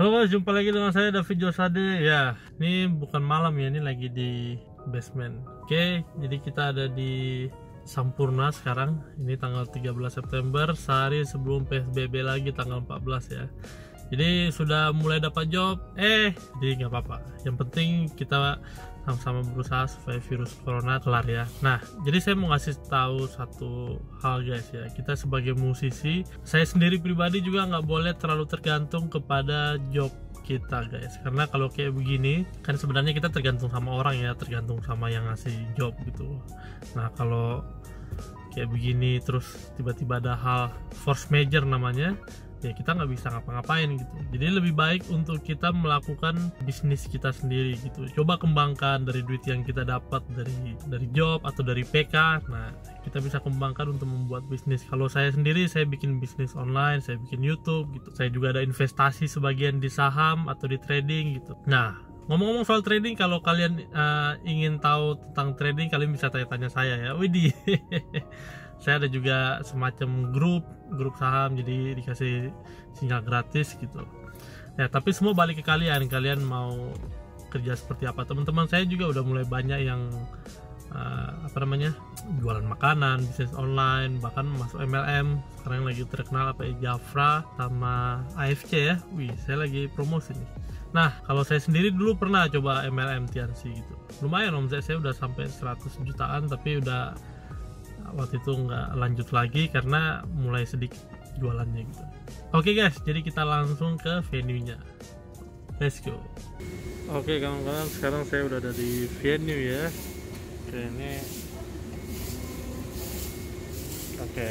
Halo guys, jumpa lagi dengan saya David Josade. Ya, ini bukan malam ya, ini lagi di basement. Oke, jadi kita ada di Sampurna sekarang. Ini tanggal 13 September, sehari sebelum PSBB lagi tanggal 14 ya. Jadi sudah mulai dapat job. Jadi nggak apa-apa. Yang penting kita sama-sama berusaha supaya virus corona kelar ya. Nah, jadi saya mau ngasih tahu satu hal guys ya. Kita sebagai musisi, saya sendiri pribadi juga nggak boleh terlalu tergantung kepada job kita guys. Karena kalau kayak begini kan sebenarnya kita tergantung sama orang ya, tergantung sama yang ngasih job gitu. Nah, kalau kayak begini terus tiba-tiba ada hal force major namanya, ya kita nggak bisa ngapa-ngapain gitu. Jadi lebih baik untuk kita melakukan bisnis kita sendiri gitu. Coba kembangkan dari duit yang kita dapat dari job atau dari PK. Nah, kita bisa kembangkan untuk membuat bisnis. Kalau saya sendiri, saya bikin bisnis online, saya bikin YouTube gitu. Saya juga ada investasi sebagian di saham atau di trading gitu. Nah, ngomong-ngomong soal trading, kalau kalian ingin tahu tentang trading, kalian bisa tanya-tanya saya ya. Widhi. Saya ada juga semacam grup saham, jadi dikasih sinyal gratis gitu ya. Tapi semua balik ke kalian mau kerja seperti apa. Teman-teman saya juga udah mulai banyak yang jualan makanan, bisnis online, bahkan masuk MLM sekarang lagi terkenal apa ya, Jaffra sama AFC ya. Wih, saya lagi promosi nih. Nah, kalau saya sendiri dulu pernah coba MLM Tianci gitu, lumayan omset saya udah sampai 100 jutaan, tapi udah waktu itu nggak lanjut lagi karena mulai sedikit jualannya gitu. Oke guys, jadi kita langsung ke venue-nya, let's go. Oke kawan-kawan, sekarang saya udah ada di venue ya. Oke, ini oke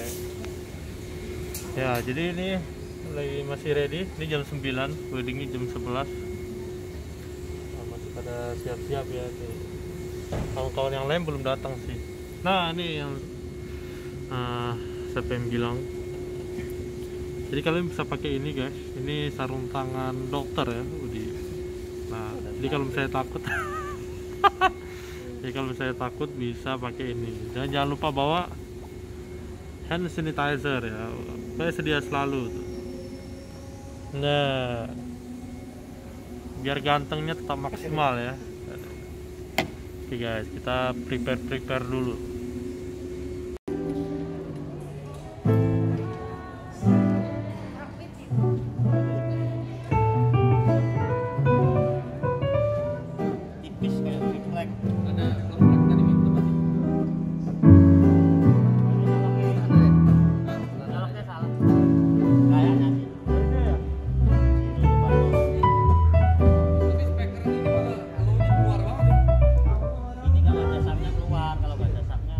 ya, jadi ini lagi masih ready. Ini jam 9, weddingnya jam 11. Masih pada siap-siap ya. Kawan-kawan yang lain belum datang sih. Nah, ini yang saya pengen bilang, jadi kalian bisa pakai ini guys. Ini sarung tangan dokter ya. Nah, jadi kalau misalnya takut jadi kalau misalnya takut bisa pakai ini. Dan jangan lupa bawa hand sanitizer ya, saya sedia selalu tuh. Nah, biar gantengnya tetap maksimal ya. Oke guys, kita prepare dulu. Kalau bahasa sapnya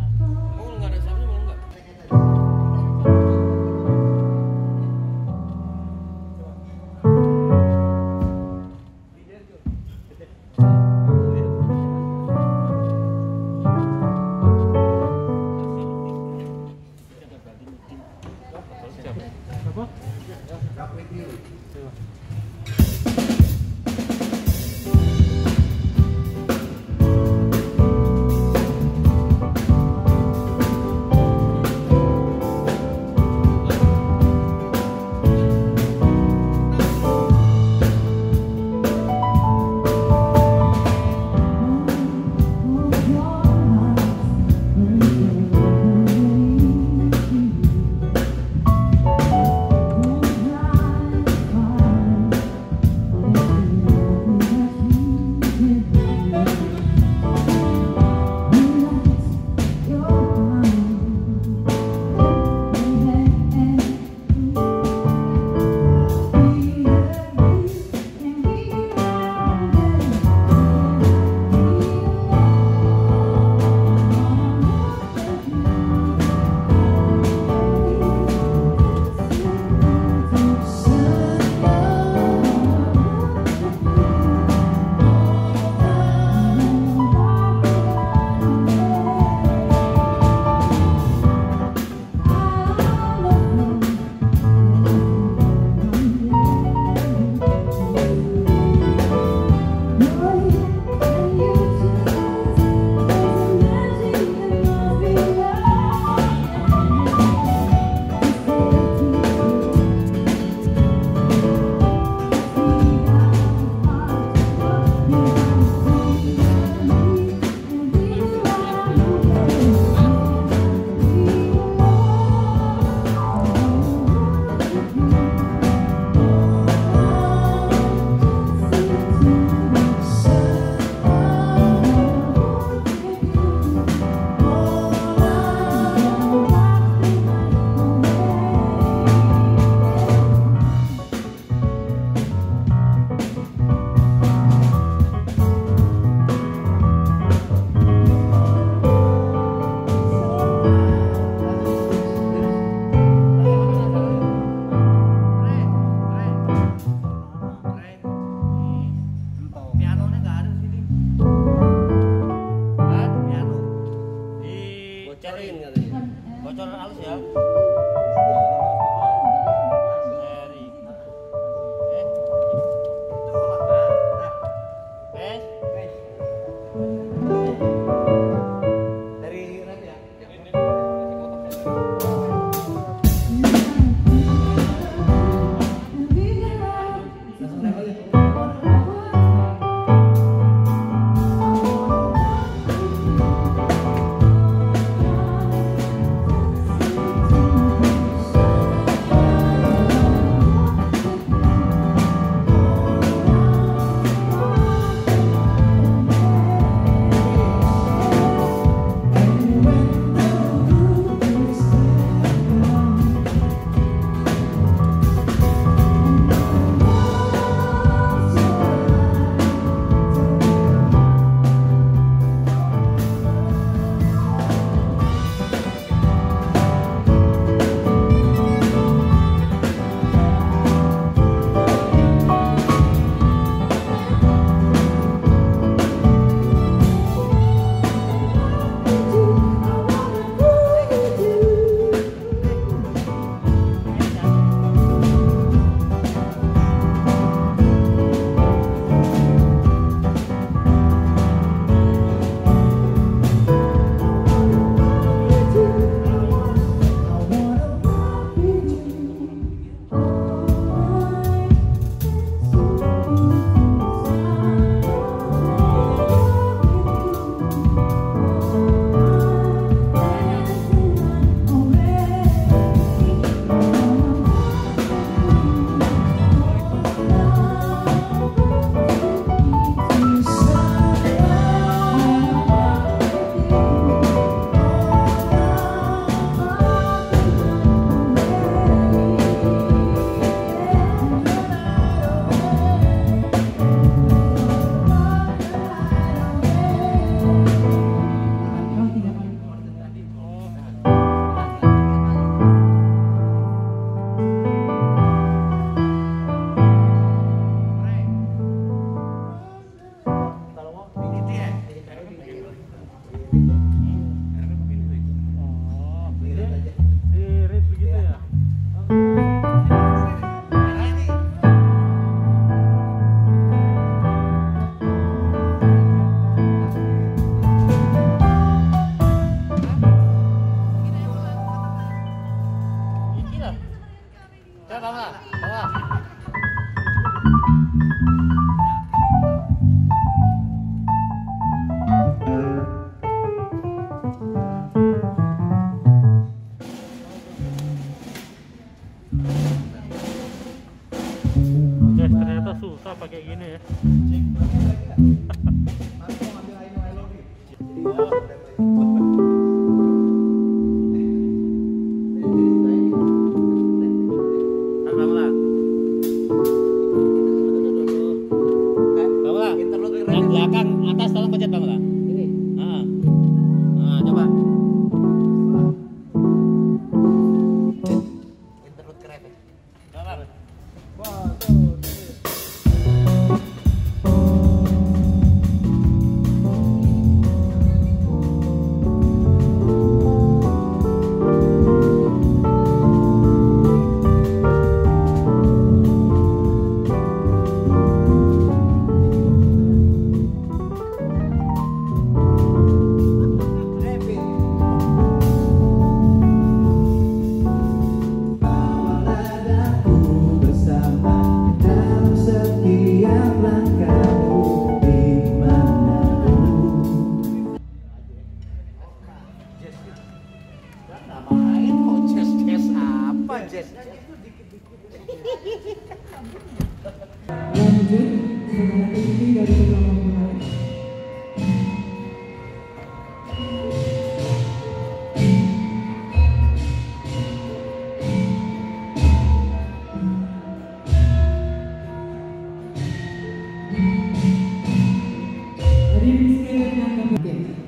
susah pakai gini ya.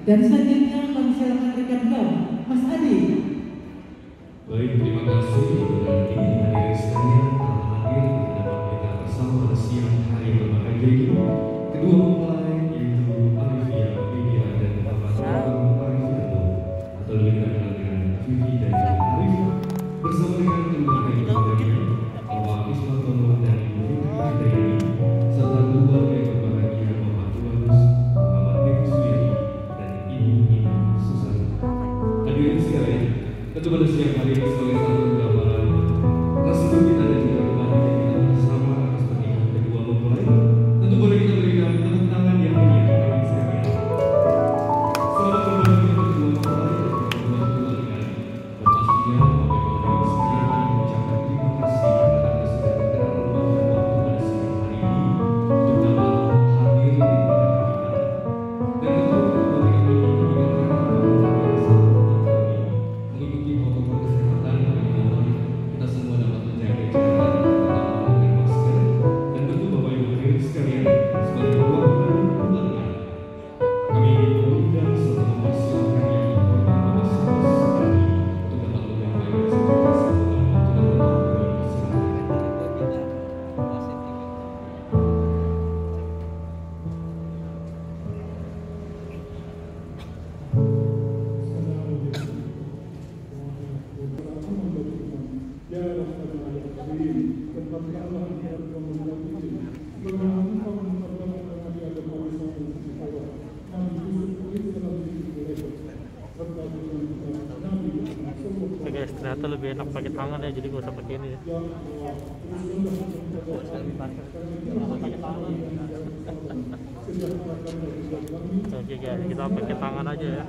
Dan selanjutnya kami silakan rekan bawah, Mas Adi. Baik, terima kasih berarti hari saya telah hadir dalam acara bersama siang hari berbahagia ini. Kedua mempelai yaitu Arifia, Widhi dan Bapak Arifia atau lebih dikenal dengan Widhi dan Arifia bersama dengan keluarga ibu Bapak Isma Tomo dan Ibu Fitri serta keluarga yang berbahagia Bapak Tuanus, Bapak Dewi Suyadi dan Ibu Susana. Hadirin sekalian, kepada siang hari ini sebagai satu gambaran kasih kita dan juga kebahagiaan kita bersama atas pernikahan kedua mempelai. Tentu boleh kita berikan tepuk tangan yang meriah bagi sekalian. Selamat berbahagia kedua mempelai dan kedua keluarga. Pastinya Bapak Ibu sekalian mengucapkan terima kasih karena sudah meluangkan waktu pada siang hari ini untuk dapat hadir di hadapan kita. Dan tentu Bapak Ibu mengingatkan bahwa mengikuti protokol kesehatan agar kita semua dapat menjaga jarak, tetap memakai masker, dan tentu Bapak Ibu sekalian sebagai keluarga keluarga kami ingin mengundang serta mempersilahkan yang berkorban pada semua sekali untuk dapat menggapai kesempatan selamat untuk mengetahui kesempatan. Oke guys, ternyata lebih enak pakai tangan ya, jadi gak usah pakai ini ya. Oke guys, kita pakai tangan aja ya.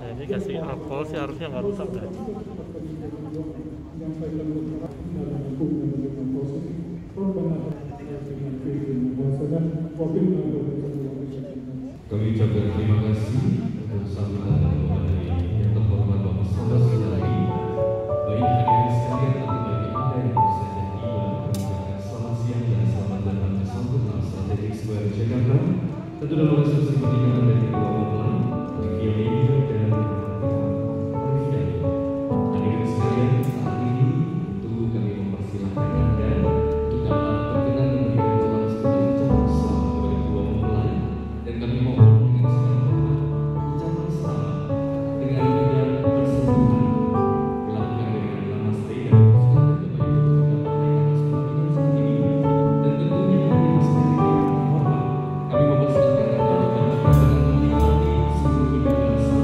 Nah ini kasih alkohol sih harusnya nggak rusak kan? Kami ucapkan terima kasih untuk sambutan Bapak dari yang terhormat Bapak Saudara sekali. Baik hadirin sekalian, atau bagi Anda yang baru saja tiba, mengucapkan selamat siang dan selamat datang di Sampurna Strategic Square Jakarta. Tentu dalam resep seperti kata dari kedua mempelai, Widhi dan Arifia. Hadirin sekalian, saat ini tentu kami mempersilahkan Anda untuk dapat berkenan memberikan doa sejenak salam kepada kedua mempelai dan kami mohon dengan segala hormat ucapan salam dengan nada persembahan dilakukan dengan namaste dan ucapan terima kasih atas kunjungan saat ini dan tentunya hadirin sekalian yang terhormat kami mempersilahkan Anda untuk dapat berkenan menikmati seluruh hidangan.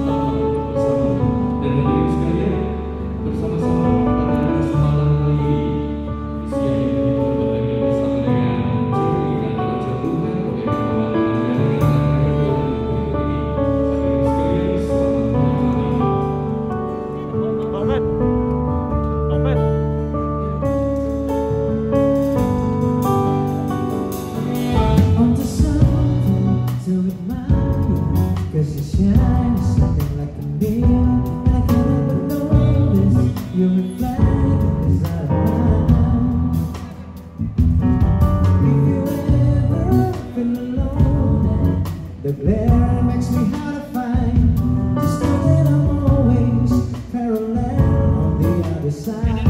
the glare makes me hard to find. Just know that I'm always parallel on the other side.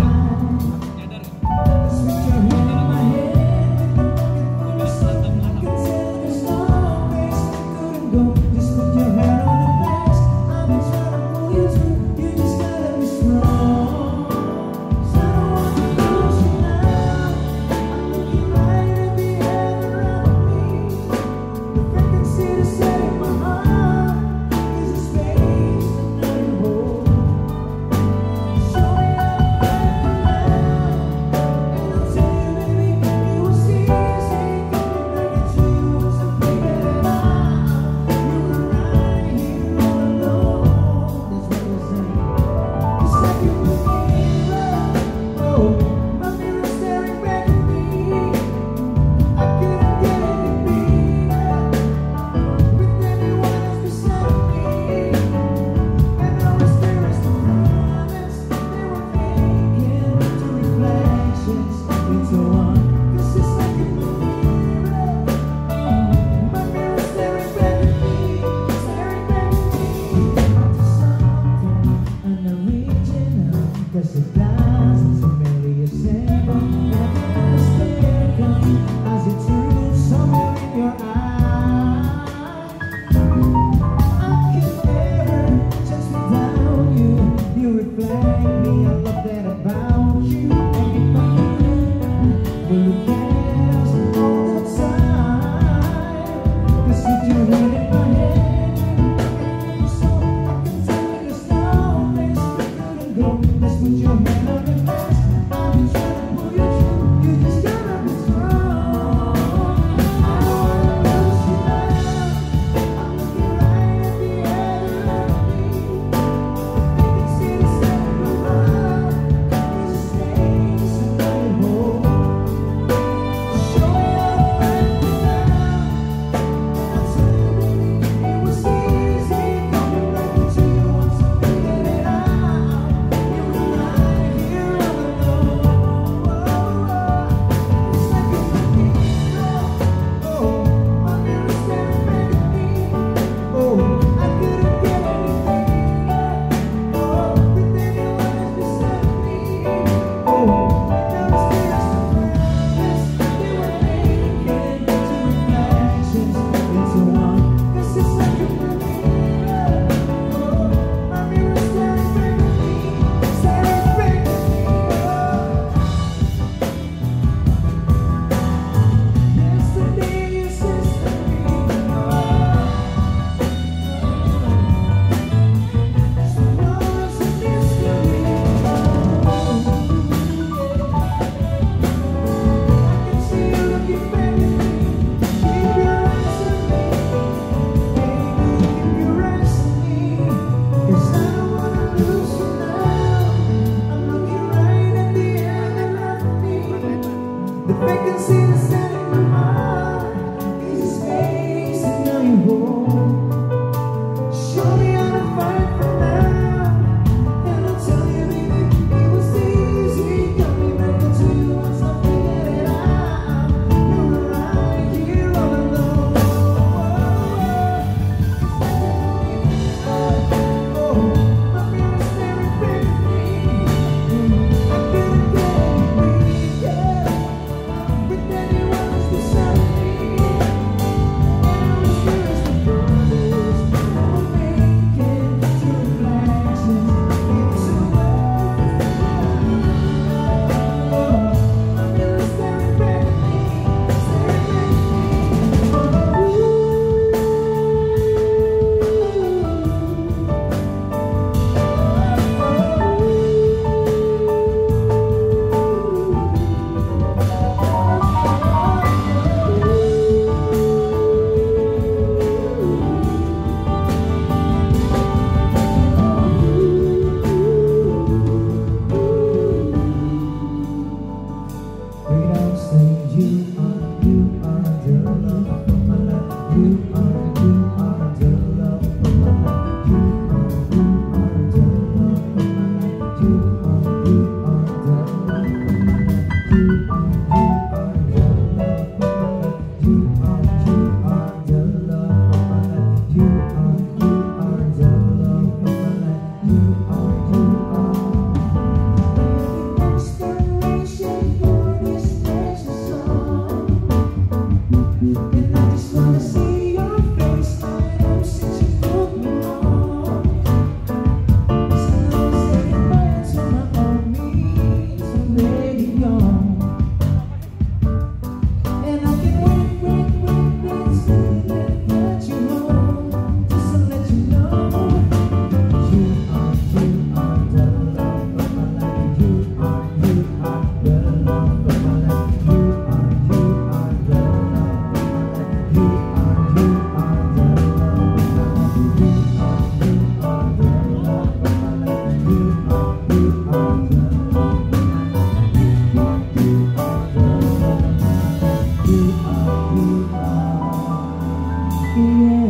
Kembali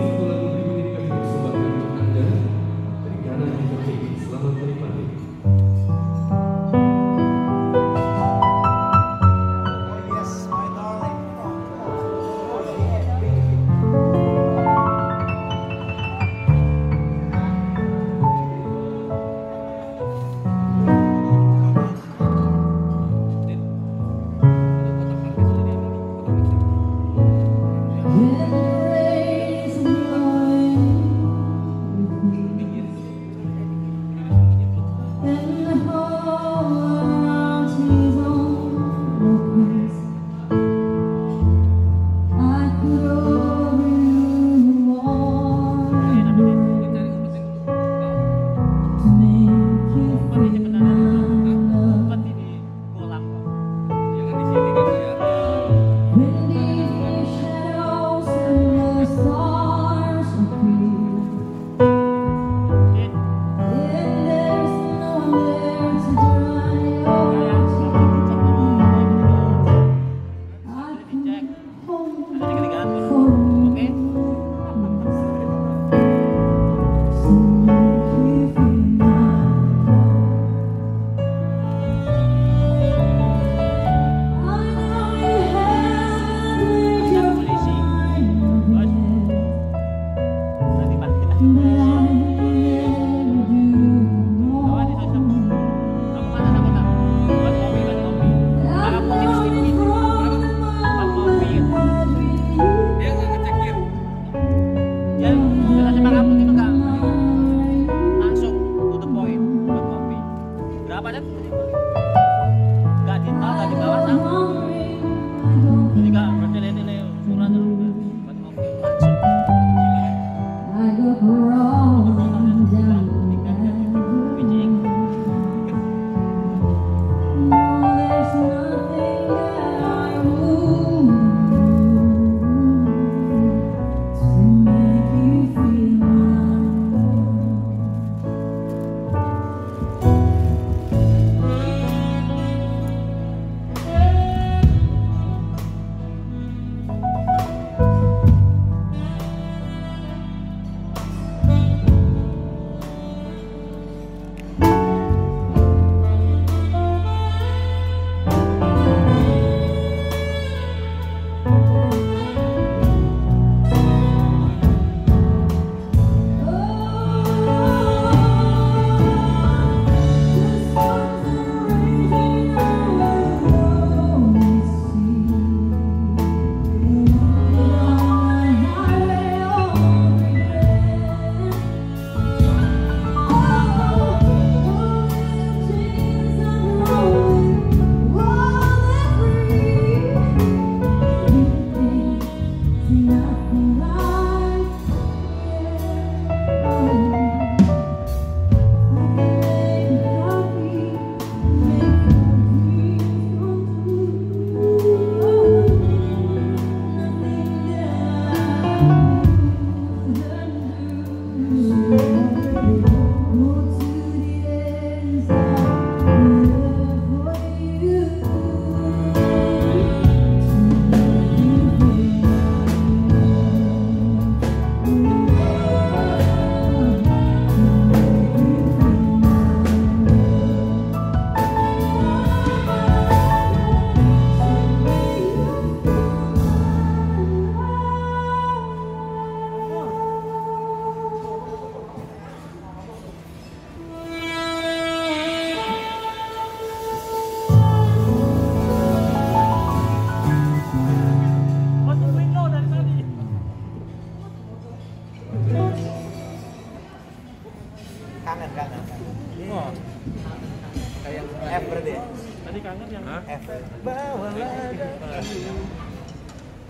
setelah berikut ini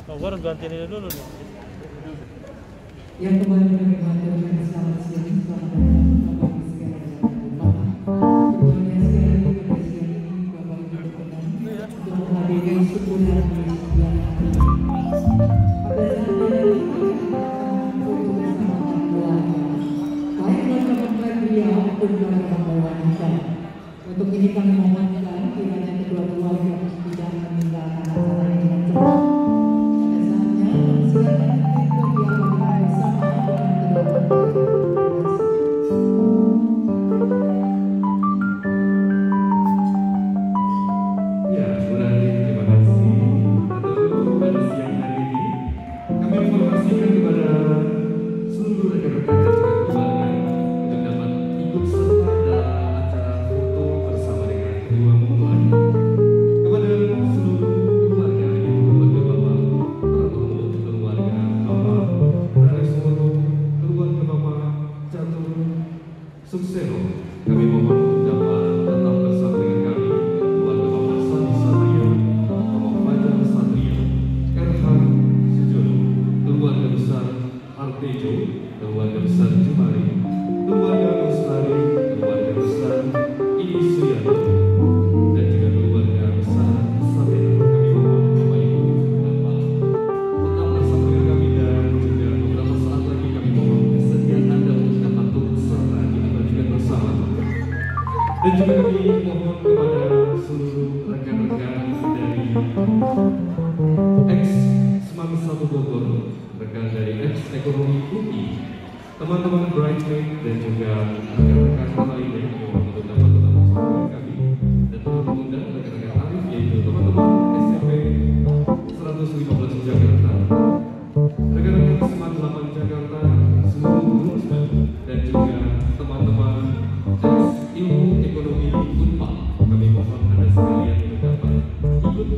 Oh, gua harus ganti ini dulu nih. Yang kemarin kami bantu selamat siang untuk ini kami mohonkan kiranya kedua keluarga tidak meninggalkan acara dengan cepat. Pada saatnya silakan ikut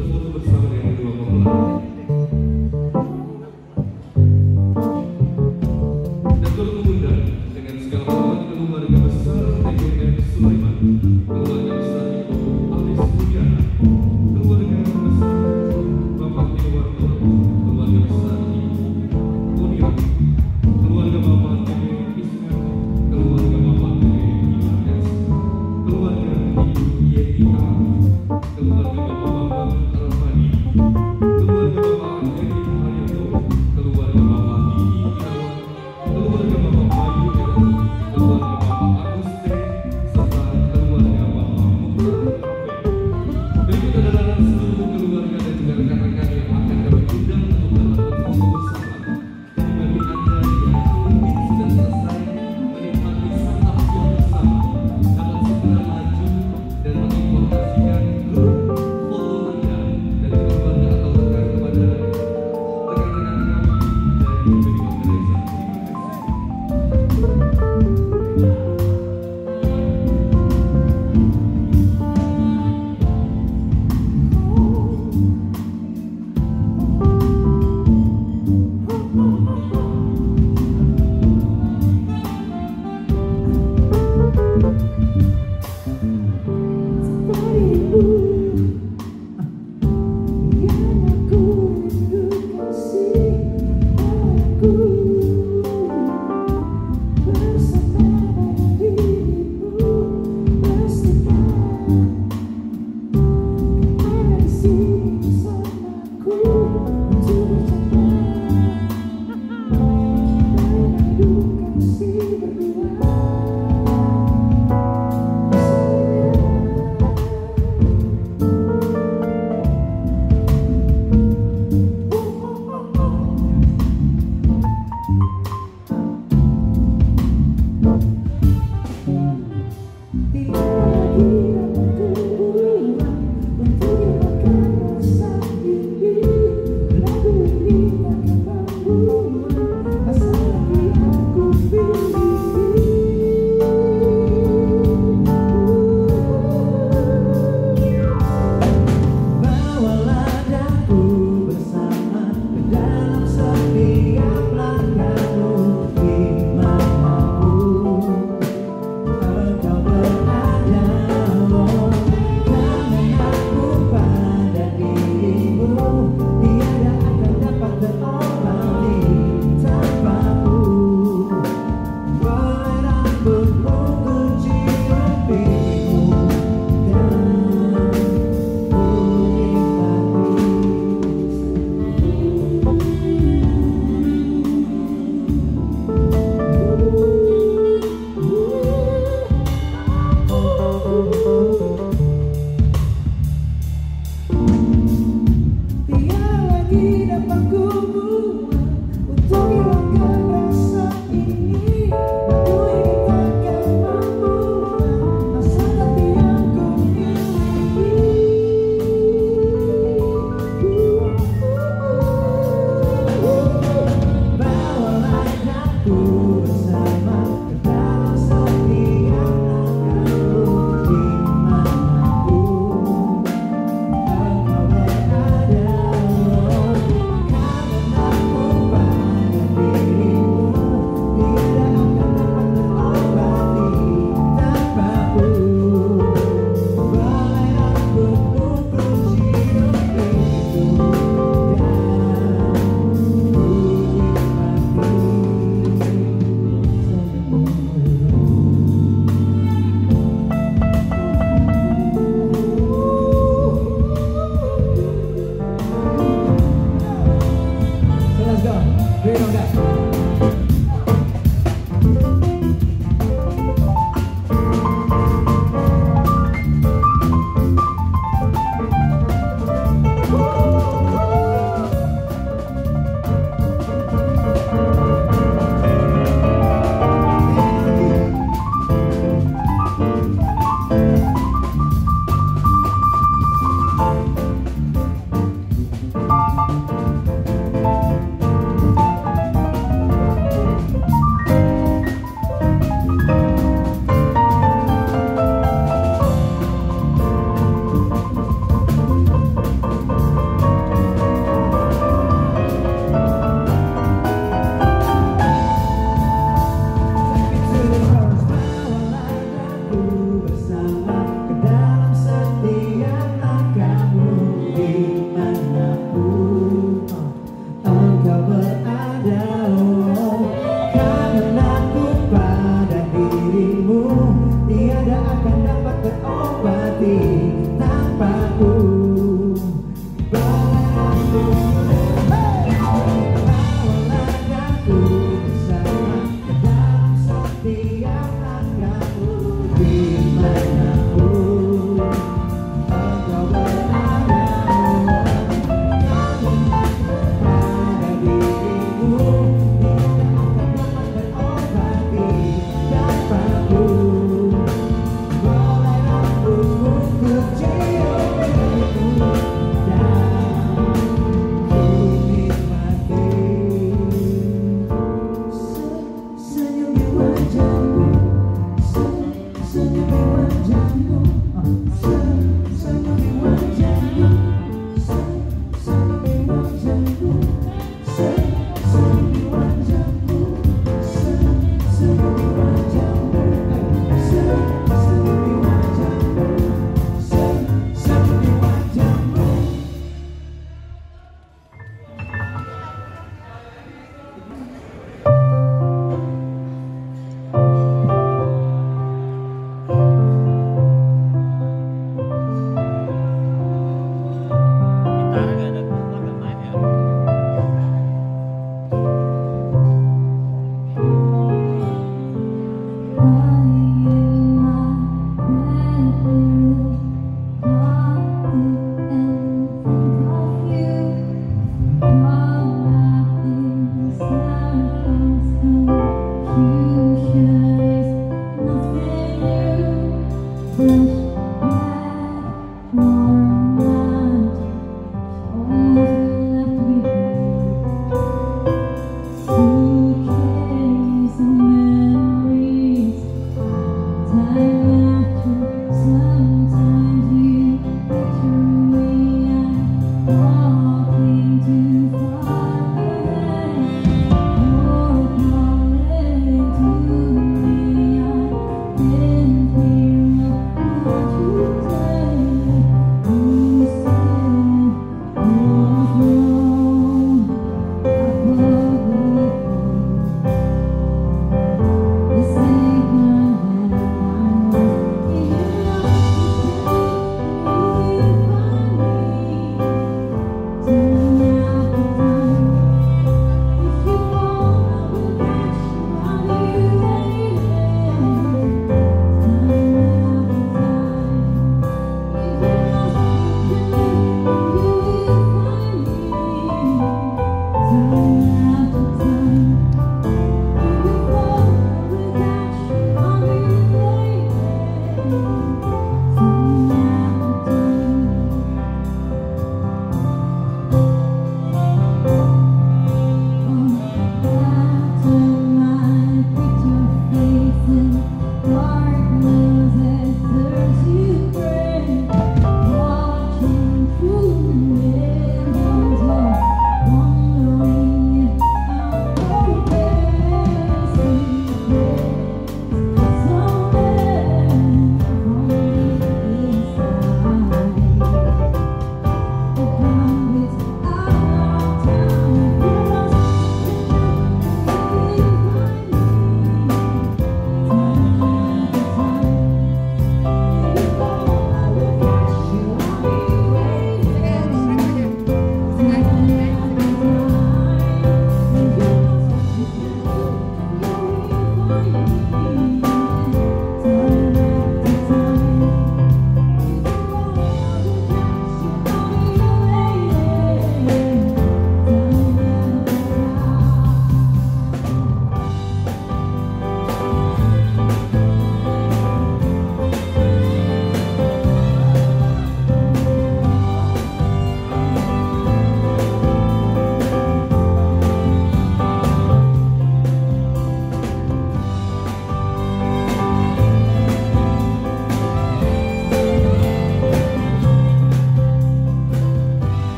dialog bersama dengan kedua keluarga.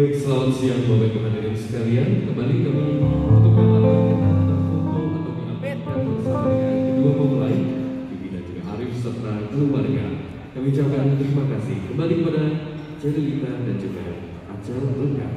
Baik, selamat siang Bapak Ibu hadirin sekalian. Kembali kami untuk melakukan foto atau menyampaikan bersama dengan kedua mempelai, Bibi dan juga Arif serta keluarga. Kami ucapkan terima kasih kembali kepada cerita dan juga acara lengkap.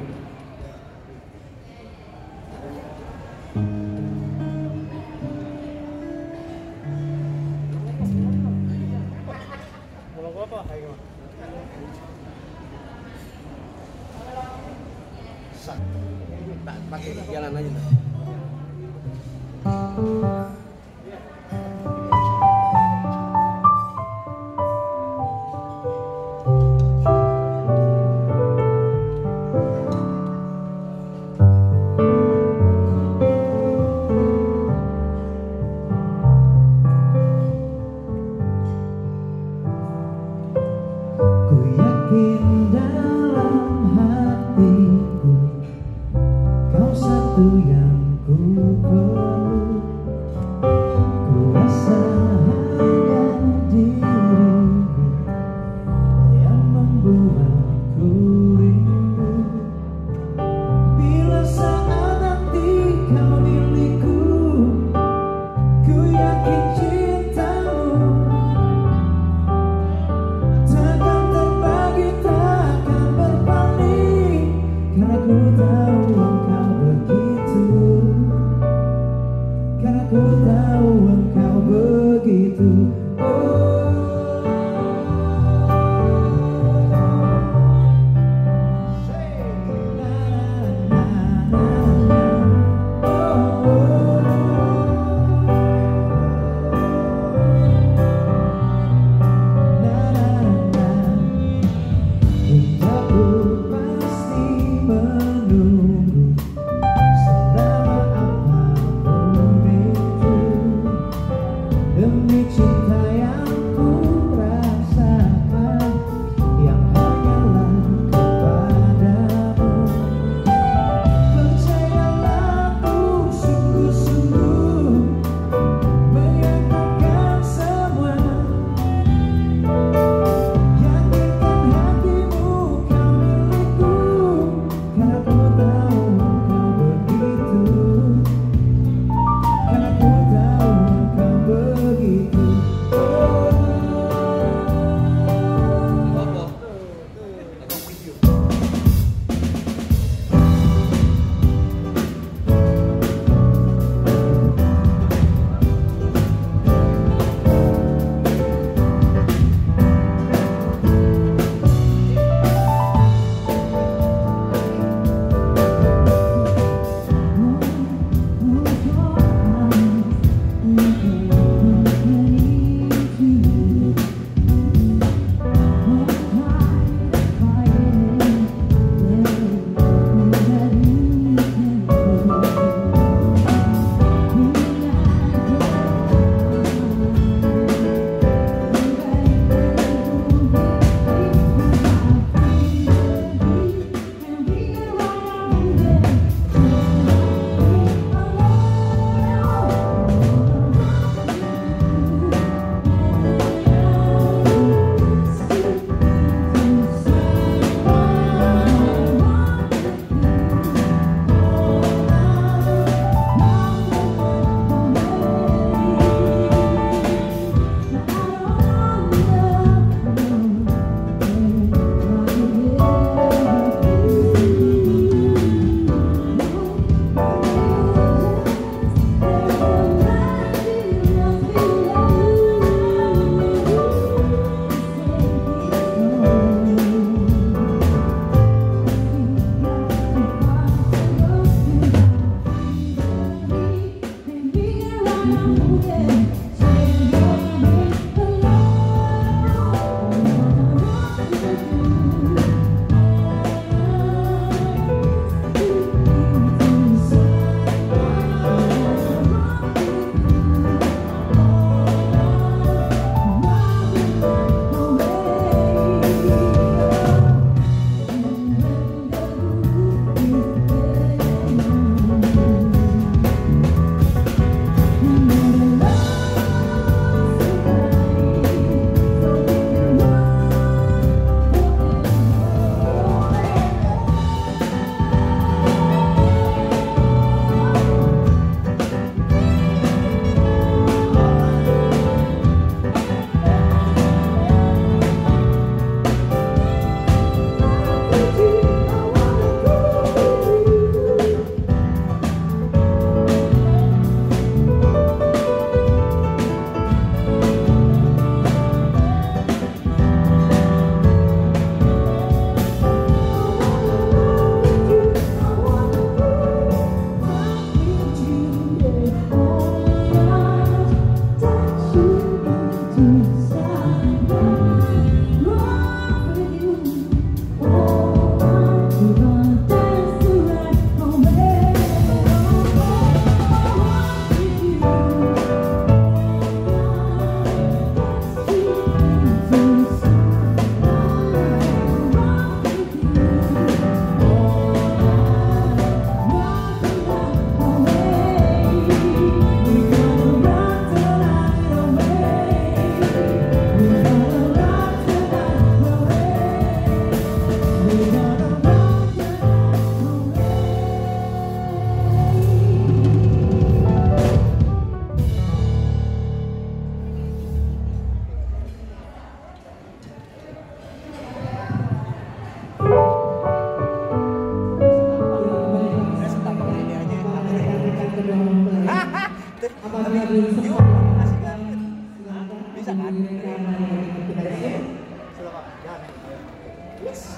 Yes.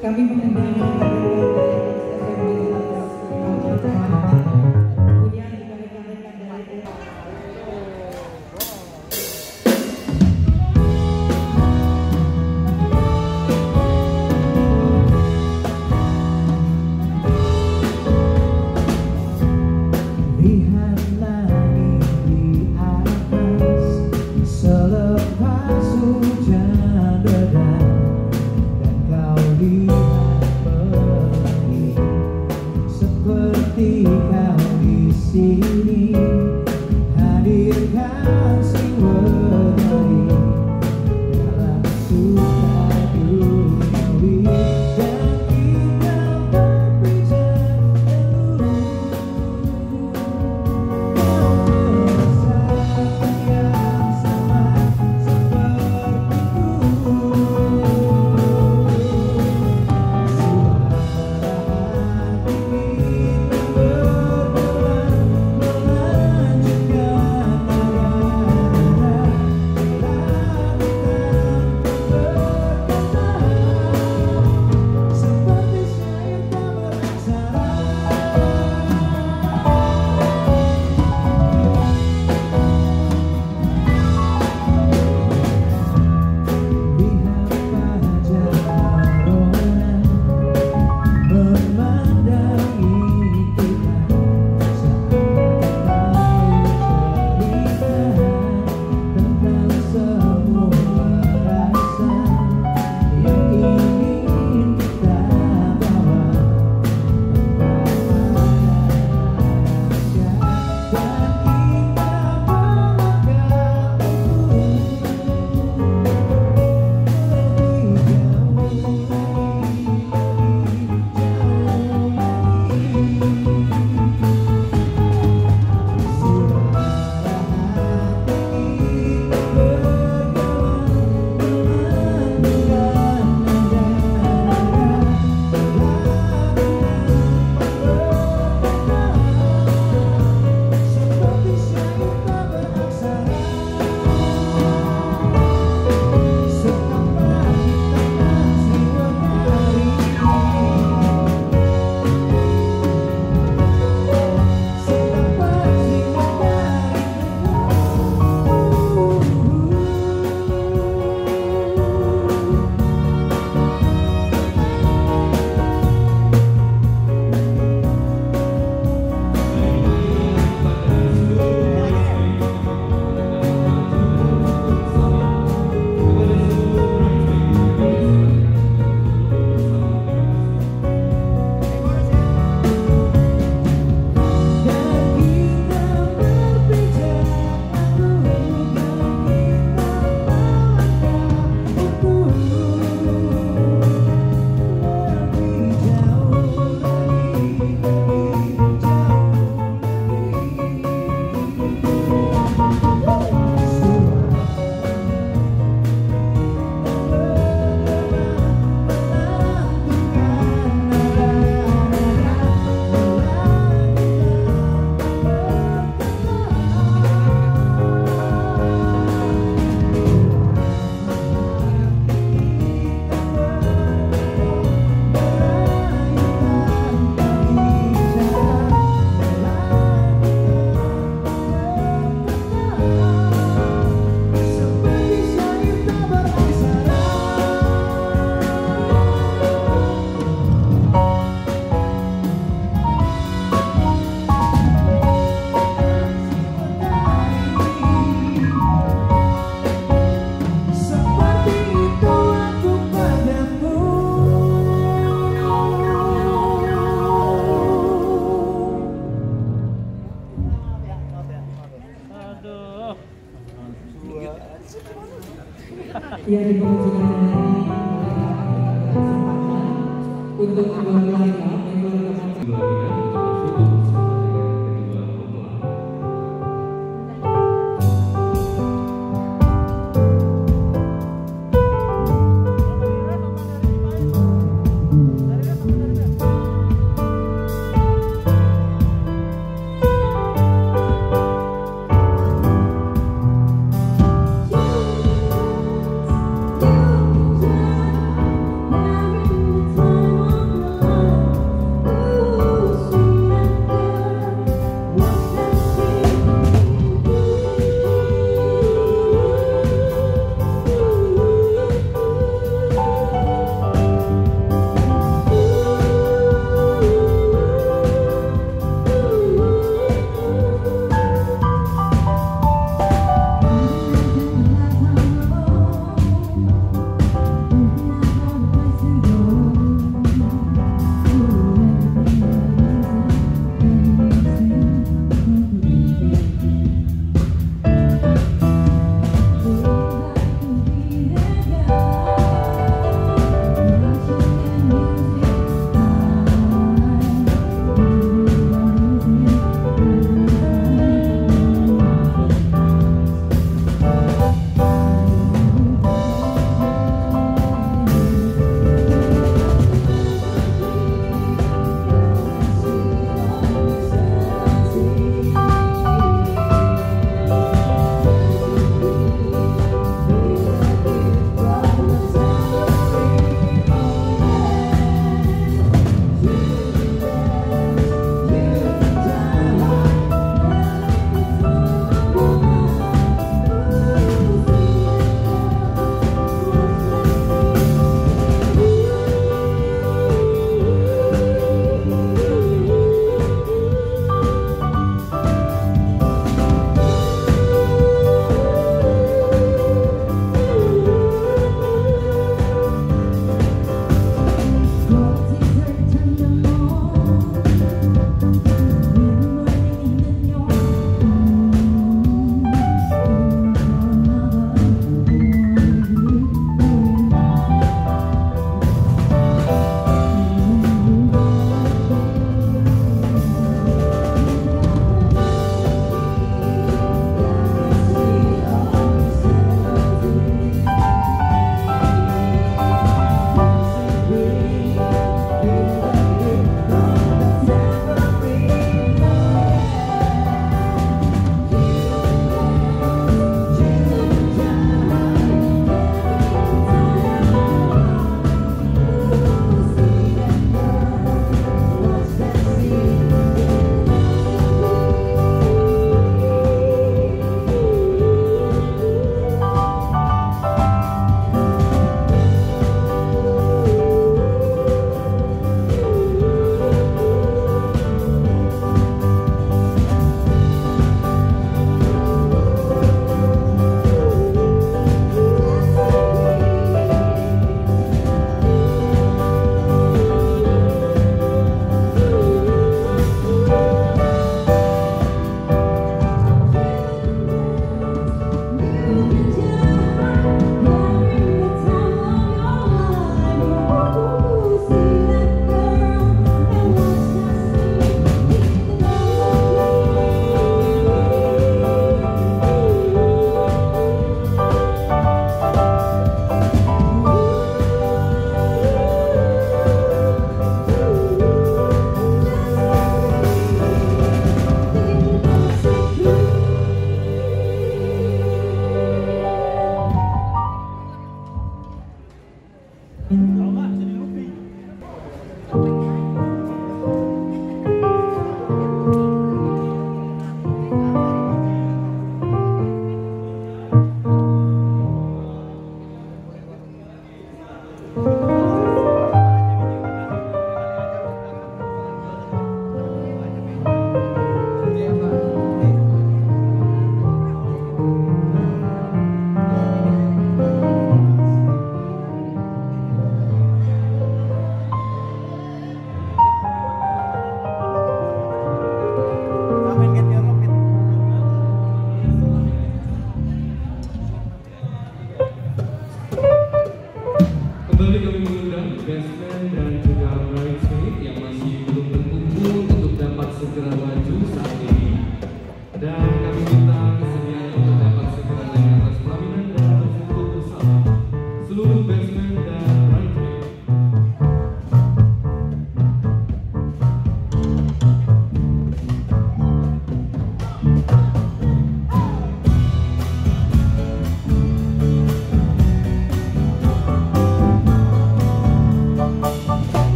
Kami yang diperlukan untuk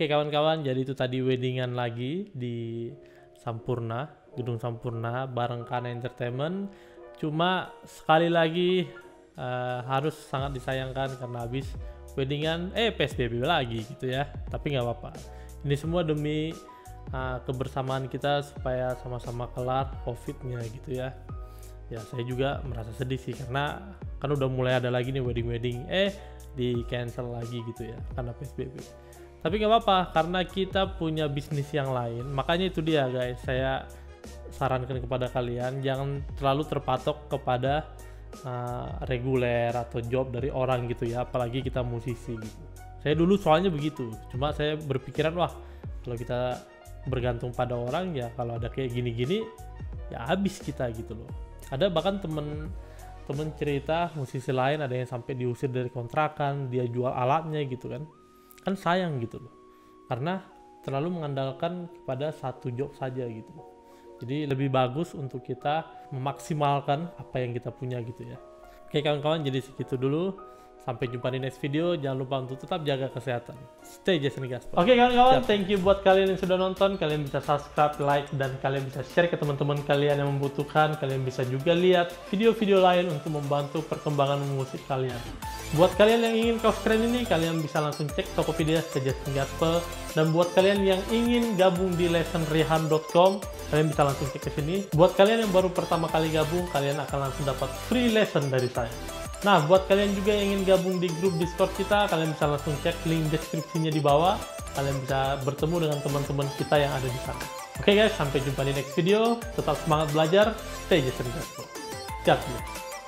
Oke kawan-kawan, jadi itu tadi weddingan lagi di Sampurna, Gedung Sampurna bareng Kana Entertainment. Cuma sekali lagi harus sangat disayangkan karena habis weddingan PSBB lagi gitu ya. Tapi nggak apa-apa. Ini semua demi kebersamaan kita supaya sama-sama kelar COVID-nya gitu ya. Ya saya juga merasa sedih sih karena kan udah mulai ada lagi nih wedding-wedding di cancel lagi gitu ya karena PSBB. Tapi nggak apa-apa karena kita punya bisnis yang lain. Makanya itu dia guys, saya sarankan kepada kalian jangan terlalu terpatok kepada reguler atau job dari orang gitu ya, apalagi kita musisi gitu. Saya dulu soalnya begitu, cuma saya berpikiran wah kalau kita bergantung pada orang ya kalau ada kayak gini-gini ya habis kita gitu loh. Ada bahkan temen cerita musisi lain ada yang sampai diusir dari kontrakan, dia jual alatnya gitu kan. Kan sayang gitu loh, karena terlalu mengandalkan kepada satu job saja gitu loh. Jadi lebih bagus untuk kita memaksimalkan apa yang kita punya gitu ya. Oke kawan-kawan, jadi segitu dulu. Sampai jumpa di next video. Jangan lupa untuk tetap jaga kesehatan. Stay Jazz and Gospel. Oke kawan-kawan, thank you buat kalian yang sudah nonton. Kalian bisa subscribe, like, dan kalian bisa share ke teman-teman kalian yang membutuhkan. Kalian bisa juga lihat video-video lain untuk membantu perkembangan musik kalian. Buat kalian yang ingin kaos keren ini, kalian bisa langsung cek Tokopedia Stay Jazz and Gospel. Dan buat kalian yang ingin gabung di lesson Reharm.com, kalian bisa langsung cek ke sini. Buat kalian yang baru pertama kali gabung, kalian akan langsung dapat free lesson dari saya. Nah, buat kalian juga yang ingin gabung di grup Discord kita, kalian bisa langsung cek link deskripsinya di bawah. Kalian bisa bertemu dengan teman-teman kita yang ada di sana. Oke guys, sampai jumpa di next video. Tetap semangat belajar. Stay Jazz and Gospel. God bless.